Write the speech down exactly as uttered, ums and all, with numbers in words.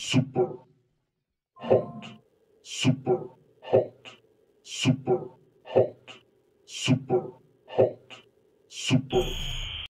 Super hot, super hot, super hot, super hot, super.